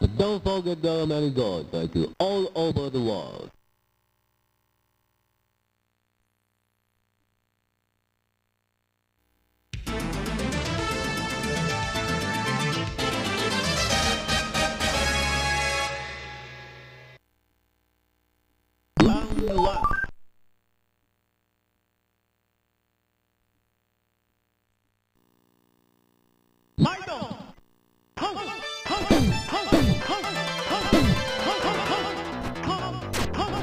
But don't forget there are many gods like you all over the world. Come on.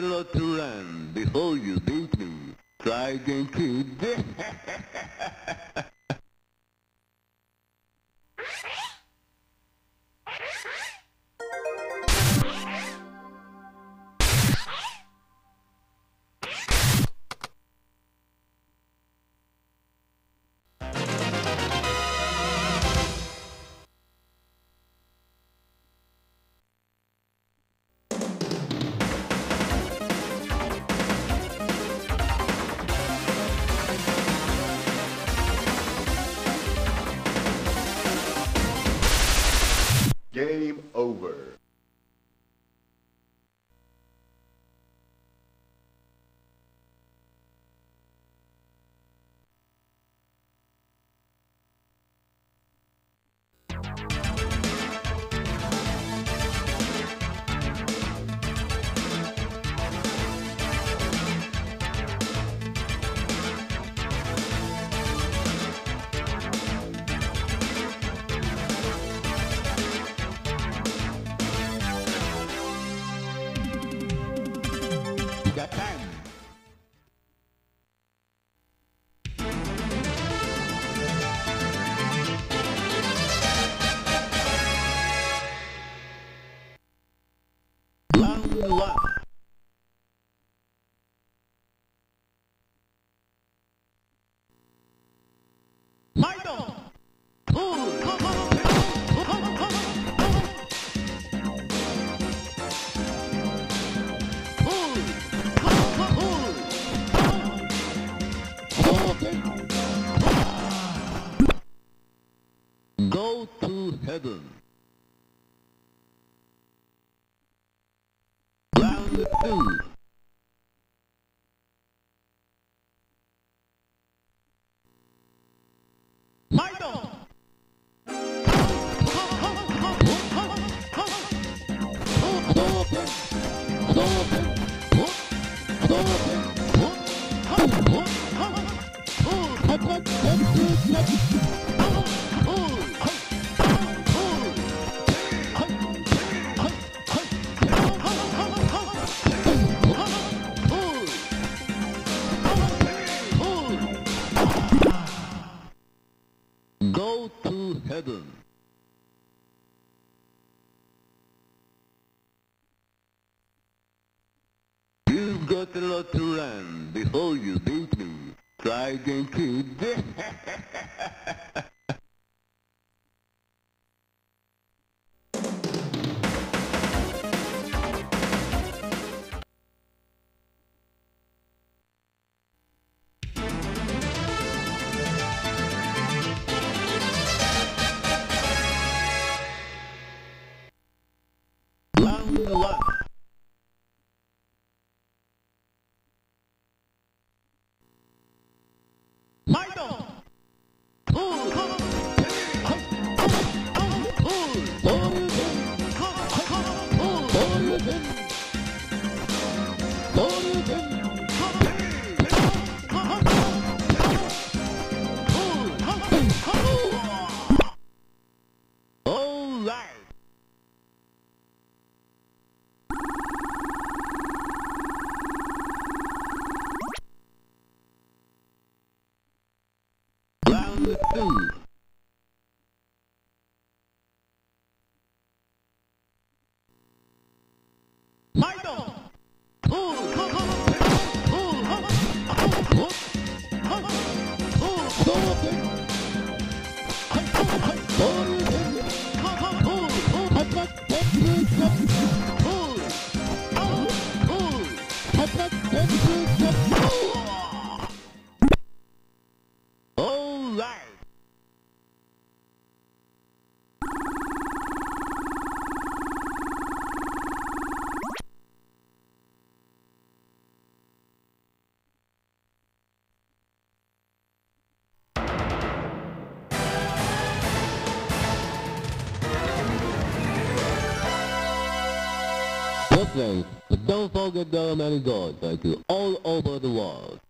lot to run before you beat me. Try again, kid. Game over. Go to heaven. Round two. Go to heaven. You've got a lot to run before you beat me. Try again, kid. But don't forget there are many gods like you all over the world.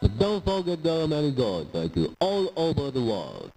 But don't forget there are many gods like you all over the world.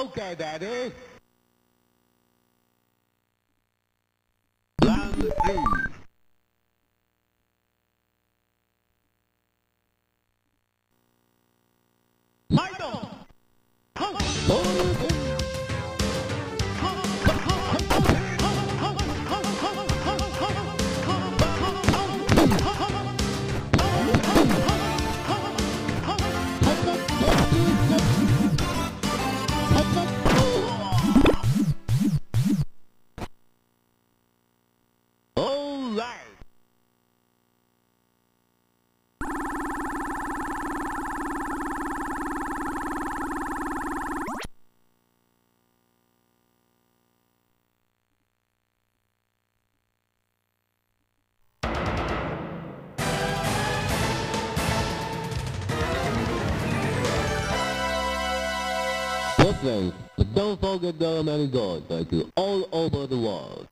Okay, Daddy. Round two. friends, but don't forget there are many gods like you all over the world.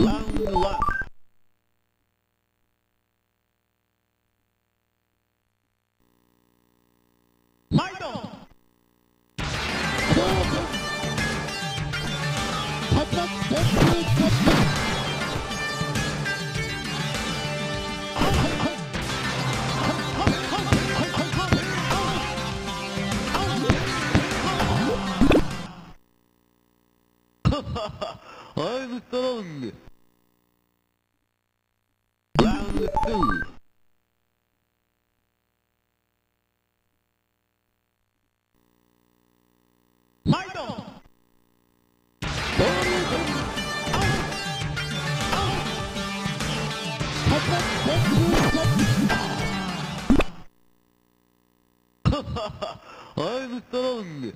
Round one. Michael! I'm strong. Round two. Michael. I'm strong.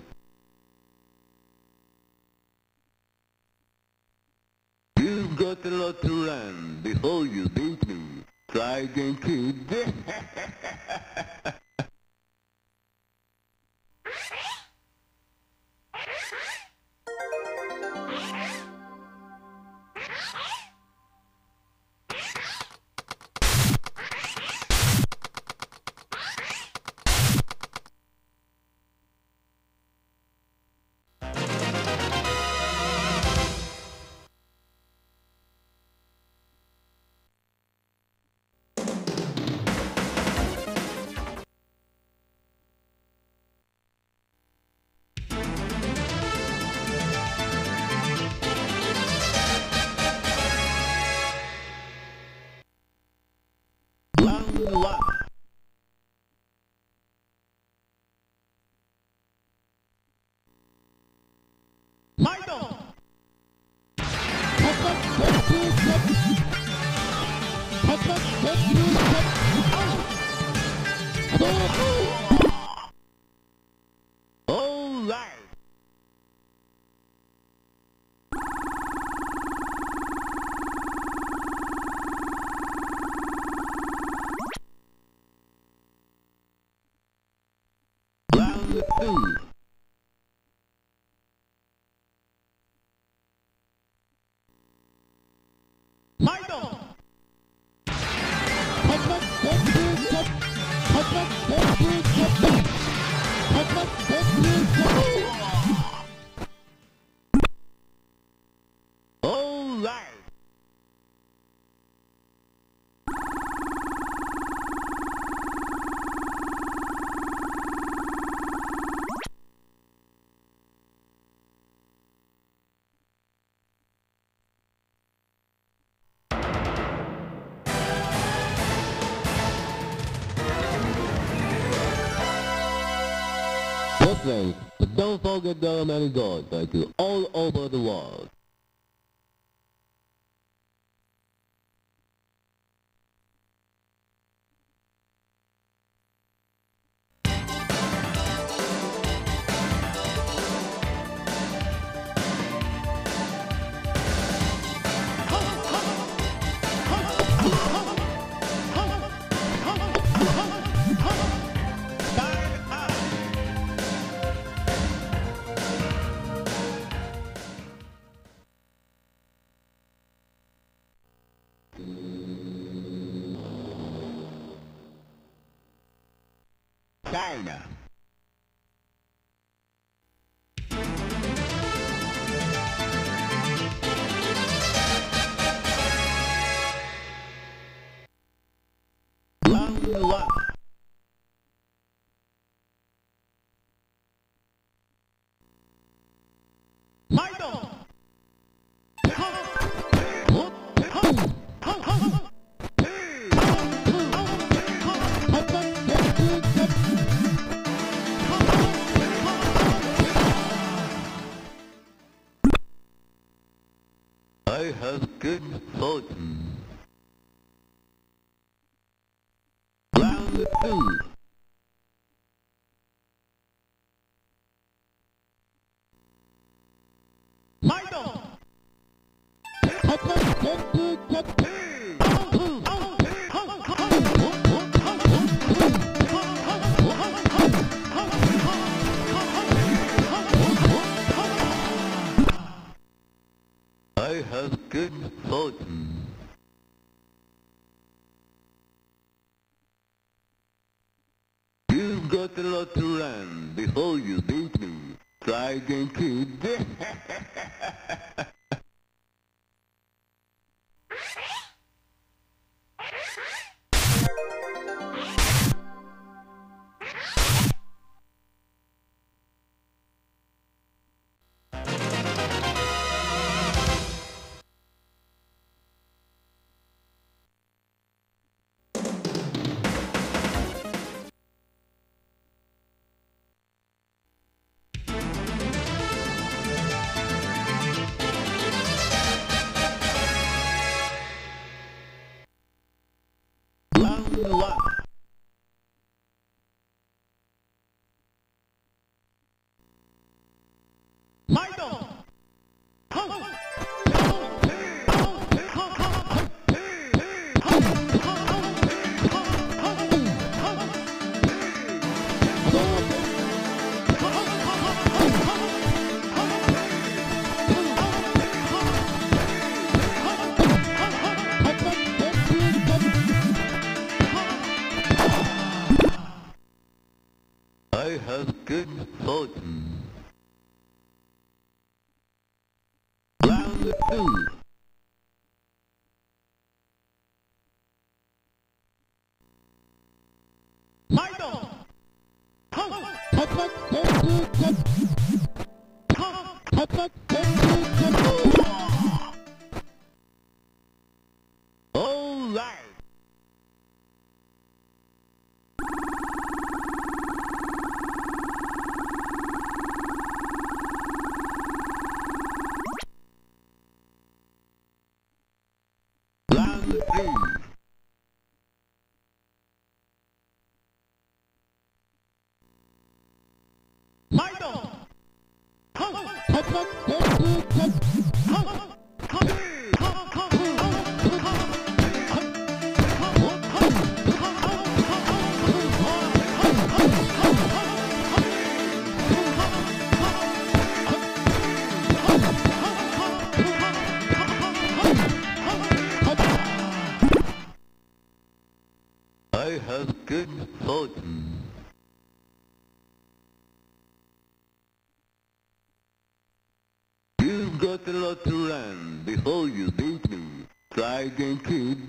You've got a lot to learn before you beat me. Try again, kid. Round 1. Michael! All right! Round 2. Michael! All right! But don't forget there are many gods like you all over the world. China. Round 1. Michael! I have good fortune. Round 2. I have good fortune. You've got a lot to learn before you beat me. Try again, kid. I have good fortune. Round 2. All right. I have good fortune. You've got a lot to learn before you beat me. Try again, kid.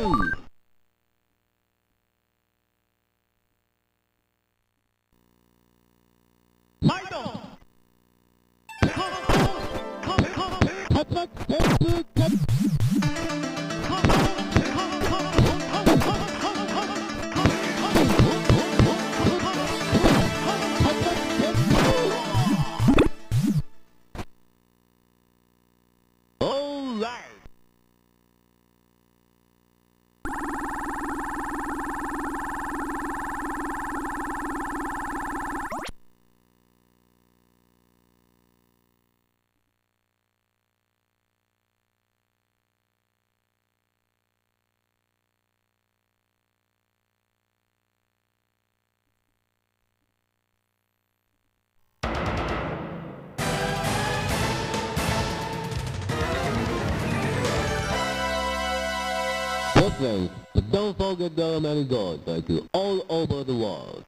All right. place, but don't forget there are many gods like you all over the world.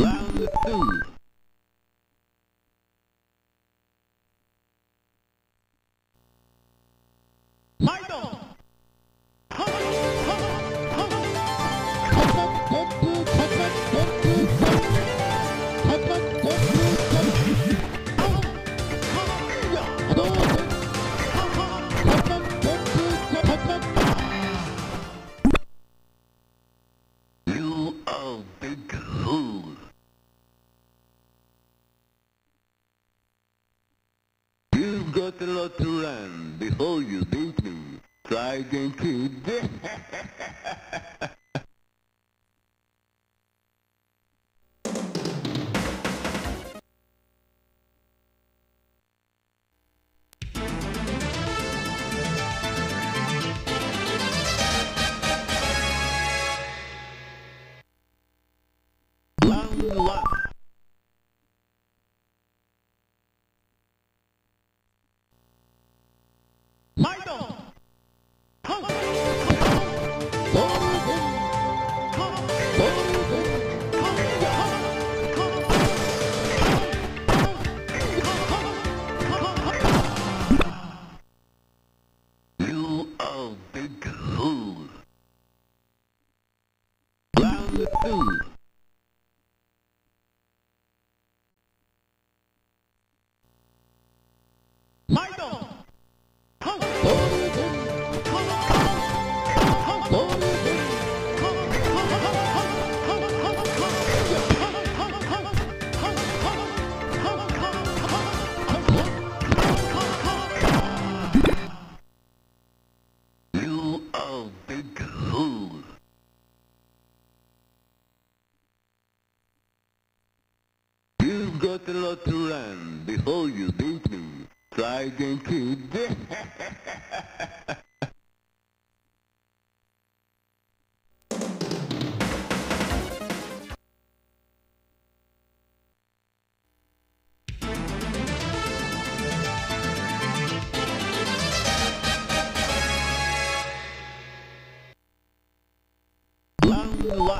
Round 1. You've got a lot to learn before you beat me. Try again, kid. Round 1. You've got a lot to learn before you beat me. Try again, kid. Round 1.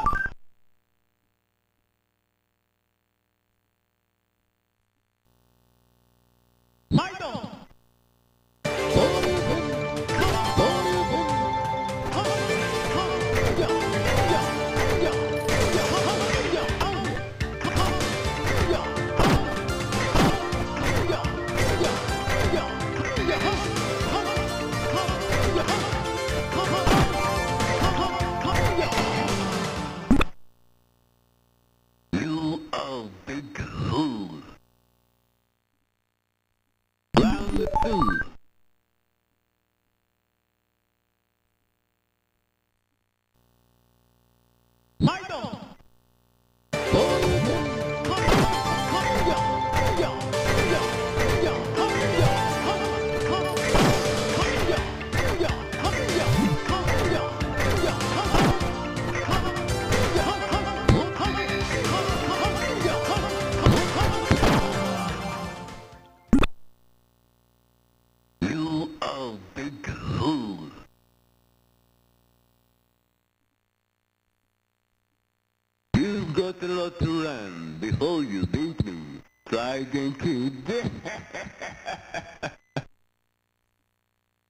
You've got a lot to learn before you beat me. Try again, kid.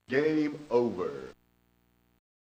Game over.